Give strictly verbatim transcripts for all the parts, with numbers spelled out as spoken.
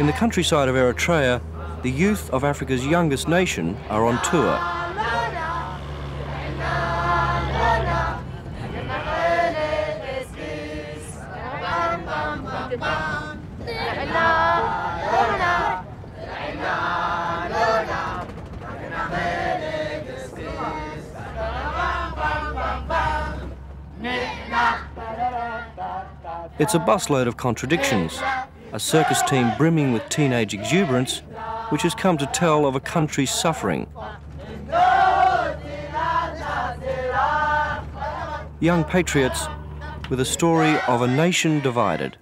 In the countryside of Eritrea, the youth of Africa's youngest nation are on tour. It's a busload of contradictions, a circus team brimming with teenage exuberance, which has come to tell of a country's suffering. Young patriots with a story of a nation divided.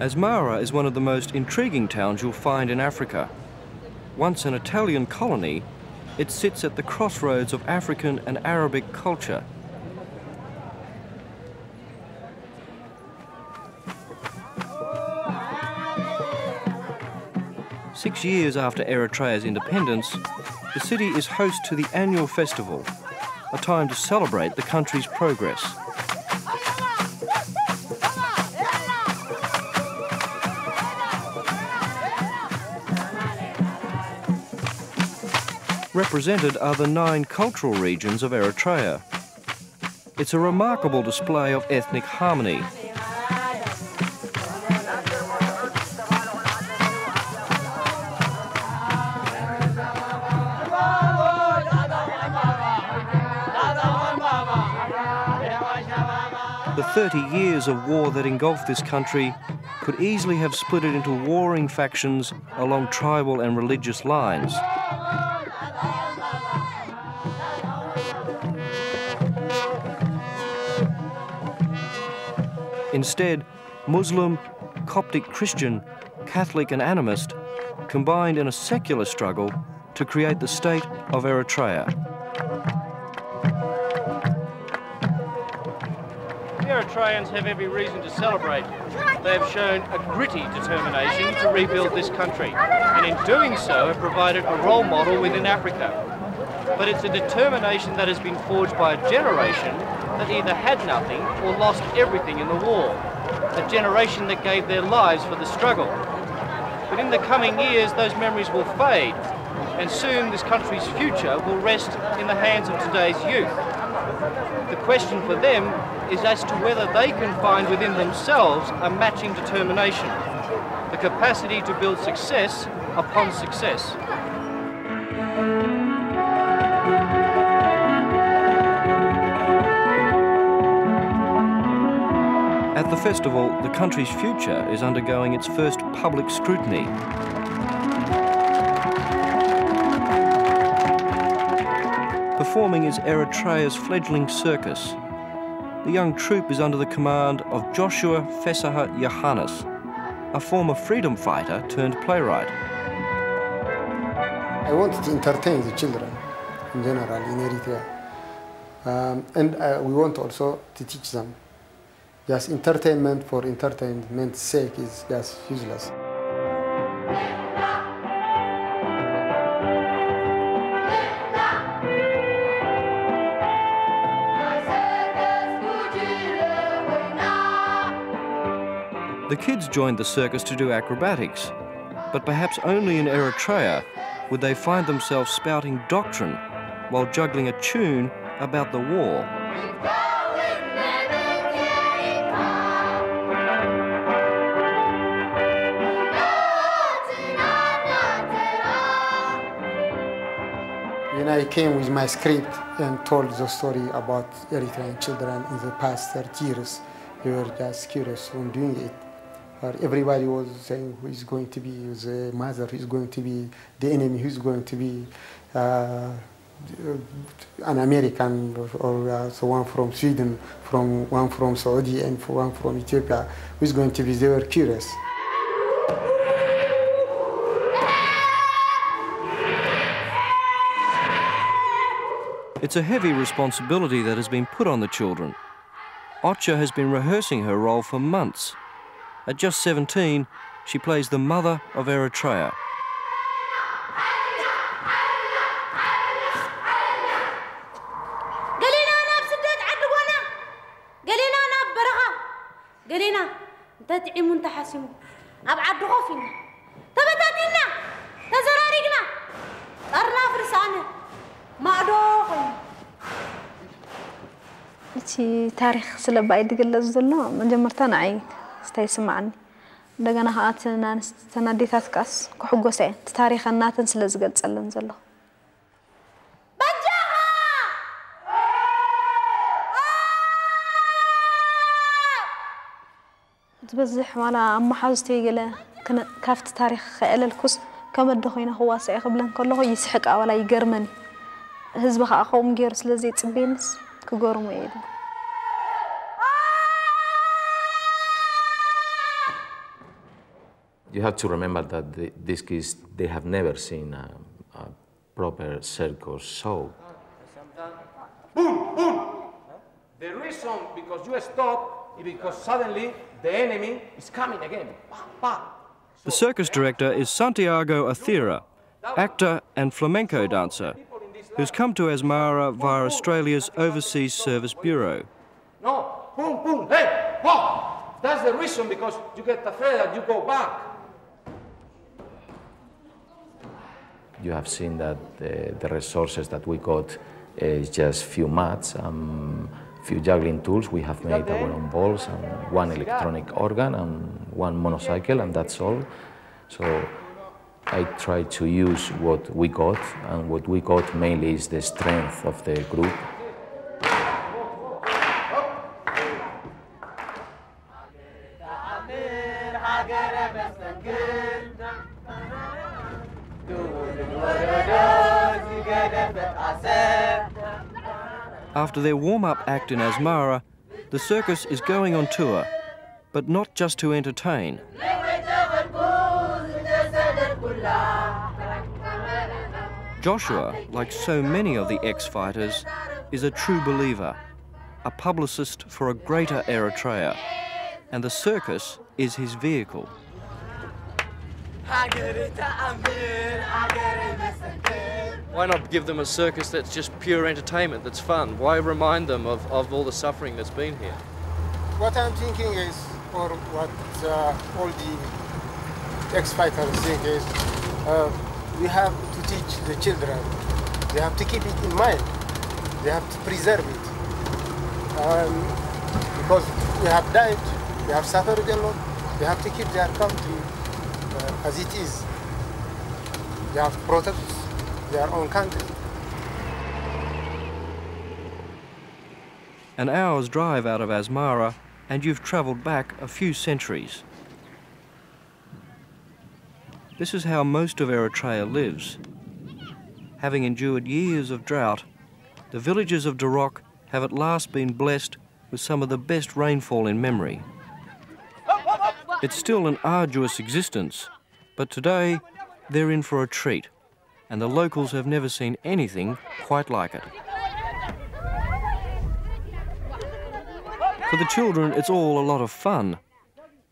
Asmara is one of the most intriguing towns you'll find in Africa. Once an Italian colony, it sits at the crossroads of African and Arabic culture. Six years after Eritrea's independence, the city is host to the annual festival, a time to celebrate the country's progress. Represented are the nine cultural regions of Eritrea. It's a remarkable display of ethnic harmony. The thirty years of war that engulfed this country could easily have split it into warring factions along tribal and religious lines. Instead, Muslim, Coptic Christian, Catholic and animist combined in a secular struggle to create the state of Eritrea. The Eritreans have every reason to celebrate. They have shown a gritty determination to rebuild this country, and in doing so have provided a role model within Africa. But it's a determination that has been forged by a generation that either had nothing or lost everything in the war, a generation that gave their lives for the struggle. But in the coming years, those memories will fade, and soon this country's future will rest in the hands of today's youth. The question for them is as to whether they can find within themselves a matching determination, the capacity to build success upon success. At the festival, the country's future is undergoing its first public scrutiny. Performing is Eritrea's fledgling circus. The young troupe is under the command of Joshua Fseha Yohannes, a former freedom fighter turned playwright. I wanted to entertain the children in general in Eritrea. Um, and uh, we want also to teach them. Just entertainment for entertainment's sake is just useless. The kids joined the circus to do acrobatics, but perhaps only in Eritrea would they find themselves spouting doctrine while juggling a tune about the war. When I came with my script and told the story about Eritrean children in the past thirty years, they were just curious on doing it. Uh, everybody was saying who is going to be the mother, who is going to be the enemy, who is going to be uh, an American, or uh, so one from Sweden, from one from Saudi, and one from Ethiopia, who is going to be. They were curious. It's a heavy responsibility that has been put on the children. Ocha has been rehearsing her role for months. At just seventeen, she plays the mother of Eritrea. تاريخ سلباي دقل الزلنا من جمرتنا عيد استيسمعني دقنا هاتنا نستندي تذكاس كحقو سين تاريخ الناتن سلزقل سلن زلنا بجاها تبزح وانا عم حاجتي قلة كافت تاريخ قلة الكوس كم الدخينة هو سيخ بلن كله يسحق ولا يجرمني هزبخ أخوهم غير سلزي تبينس كجرم عيد. You have to remember that the, these kids, they have never seen a, a proper circus show. Boom, boom! The reason because you stop is because suddenly the enemy is coming again. Bah, bah. So, the circus director is Santiago Athera, actor and flamenco dancer, who's come to Asmara via Australia's Overseas Service Bureau. No, boom, boom, hey, whoa! That's the reason because you get afraid and you go back. You have seen that uh, the resources that we got is just few mats, um, few juggling tools. We have made our own balls, and one electronic organ, and one monocycle, and that's all. So I try to use what we got, and what we got mainly is the strength of the group. After their warm-up act in Asmara, the circus is going on tour, but not just to entertain. Joshua, like so many of the ex-fighters, is a true believer, a publicist for a greater Eritrea, and the circus is his vehicle. Why not give them a circus that's just pure entertainment, that's fun? Why remind them of, of all the suffering that's been here? What I'm thinking is, or what uh, all the ex-fighters think is, uh, we have to teach the children. They have to keep it in mind. They have to preserve it. Um, because they have died, they have suffered a lot, they have to keep their country uh, as it is. They have to protect their own country. An hour's drive out of Asmara, and you've travelled back a few centuries. This is how most of Eritrea lives. Having endured years of drought, the villages of Deroque have at last been blessed with some of the best rainfall in memory. It's still an arduous existence, but today they're in for a treat. And the locals have never seen anything quite like it. For the children, it's all a lot of fun,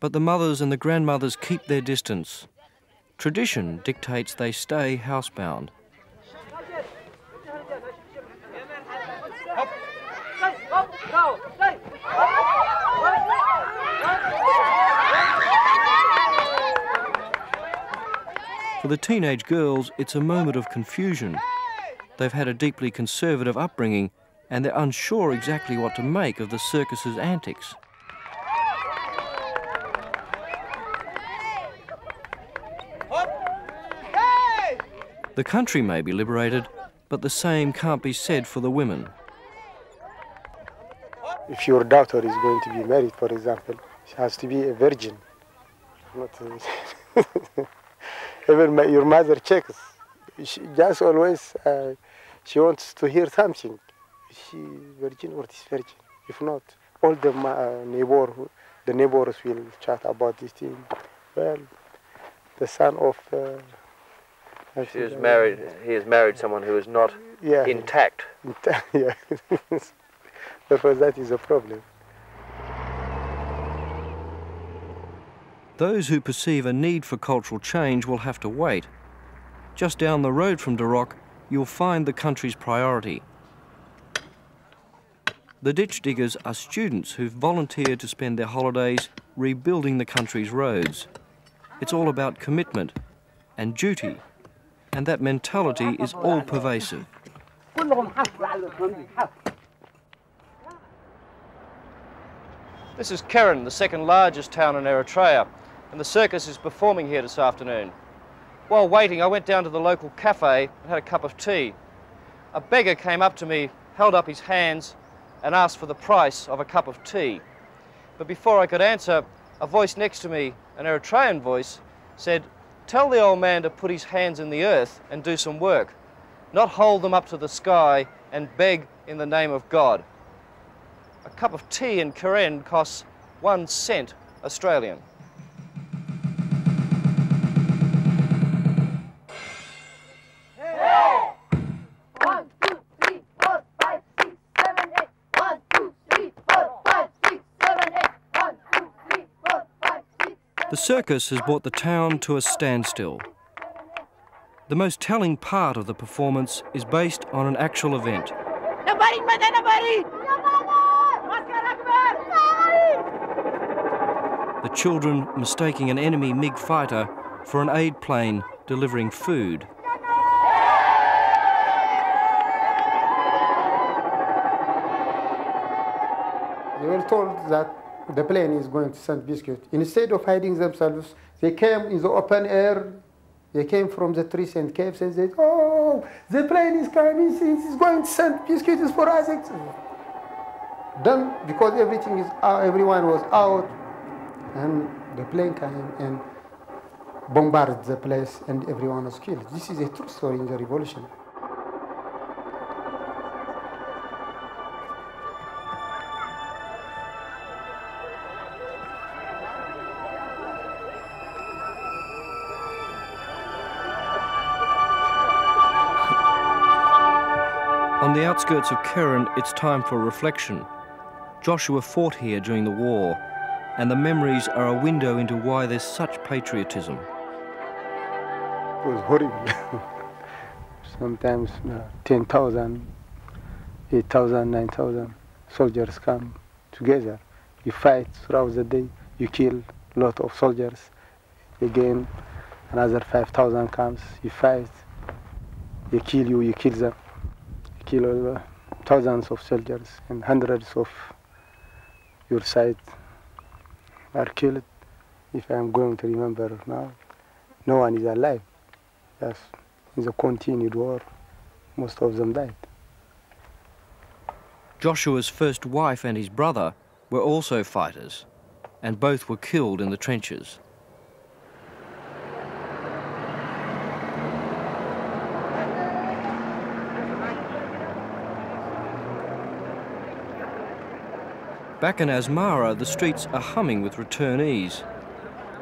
but the mothers and the grandmothers keep their distance. Tradition dictates they stay housebound. For the teenage girls, it's a moment of confusion. They've had a deeply conservative upbringing, and they're unsure exactly what to make of the circus's antics. The country may be liberated, but the same can't be said for the women. If your daughter is going to be married, for example, she has to be a virgin. not even my, your mother checks. She just always uh, she wants to hear something. She virgin or this virgin? If not, all the uh, neighbor, the neighbors will chat about this thing. Well, the son of uh, she is married. He is married someone who is not yeah, intact. Intact, yeah. Therefore, that is a problem. Those who perceive a need for cultural change will have to wait. Just down the road from Deroque, you'll find the country's priority. The ditch diggers are students who've volunteered to spend their holidays rebuilding the country's roads. It's all about commitment and duty, and that mentality is all-pervasive. This is Keren, the second largest town in Eritrea, and the circus is performing here this afternoon. While waiting, I went down to the local cafe and had a cup of tea. A beggar came up to me, held up his hands, and asked for the price of a cup of tea. But before I could answer, a voice next to me, an Eritrean voice, said, "Tell the old man to put his hands in the earth and do some work, not hold them up to the sky and beg in the name of God." A cup of tea in Keren costs one cent Australian. Hey! One, two, three, four, five, six, seven, eight. One, two, three, four, five, six, seven, eight. One, two, three, four, five, six, seven. The circus has brought the town to a standstill. The most telling part of the performance is based on an actual event. Nobody, nobody! The children mistaking an enemy Mig fighter for an aid plane delivering food. They were told that the plane is going to send biscuits. Instead of hiding themselves, they came in the open air. They came from the trees and caves and said, "Oh, the plane is coming, it is going to send biscuits for us." Then, because everything is out, everyone was out, and the plane came and bombarded the place and everyone was killed. This is a true story in the revolution. On the outskirts of Keren, it's time for reflection. Joshua fought here during the war, and the memories are a window into why there's such patriotism. It was horrible. Sometimes uh, ten thousand, eight thousand, nine thousand soldiers come together. You fight throughout the day, you kill a lot of soldiers. Again, another five thousand comes, you fight, they kill you, you kill them. You kill uh, thousands of soldiers and hundreds of your side are killed. If I'm going to remember now, no one is alive. Yes, in the continued war, most of them died. Joshua's first wife and his brother were also fighters, and both were killed in the trenches. Back in Asmara, the streets are humming with returnees.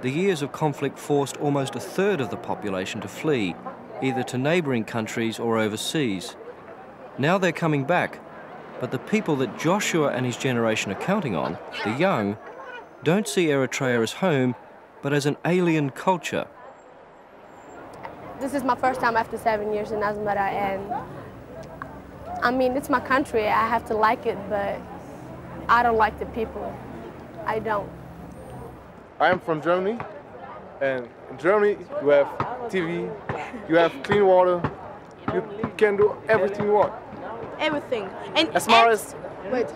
The years of conflict forced almost a third of the population to flee, either to neighbouring countries or overseas. Now they're coming back, but the people that Joshua and his generation are counting on, the young, don't see Eritrea as home, but as an alien culture. This is my first time after seven years in Asmara, and I mean, it's my country, I have to like it, but I don't like the people. I don't. I am from Germany, and in Germany you have T V, you have clean water, you can do everything you want. Everything. And as far as wait,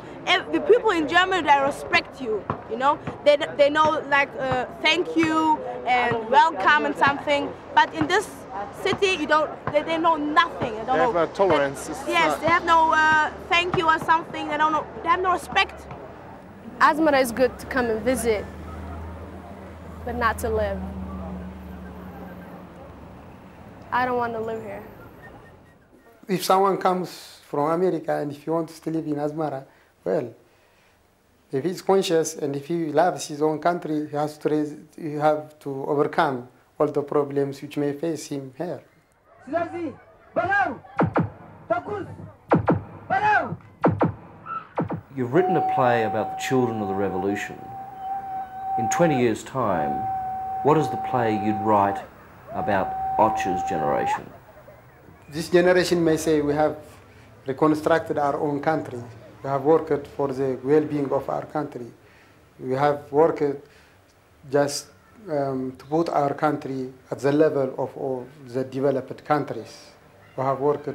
the people in Germany, they respect you. You know, they they know like uh, thank you and welcome and something. But in this city, you don't. They, they know nothing. They, don't they have know. no tolerance. They, yes, they have no uh, thank you or something. They don't know. They have no respect. Asmara is good to come and visit. but not to live. I don't want to live here. If someone comes from America and if he wants to live in Asmara, well, if he's conscious and if he loves his own country, he has to, raise, he have to overcome all the problems which may face him here. You've written a play about the children of the revolution. In twenty years' time, what is the play you'd write about Ocha's generation? This generation may say we have reconstructed our own country. We have worked for the well-being of our country. We have worked just um, to put our country at the level of all the developed countries. We have worked,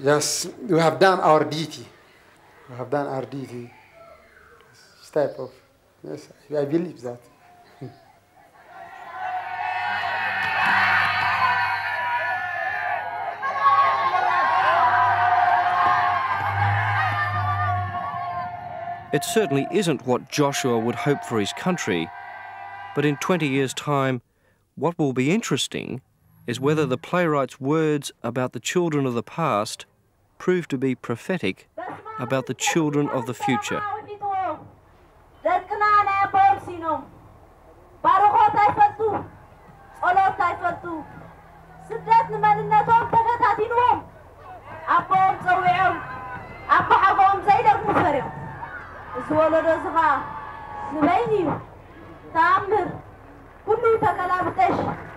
yes, we have done our duty. We have done our duty. This type of, yes, I believe that. It certainly isn't what Joshua would hope for his country, but in twenty years' time, what will be interesting is whether the playwright's words about the children of the past prove to be prophetic about the children of the future. Zuolodozha, Svenyu, Tamir, Kulu Takalabtesh.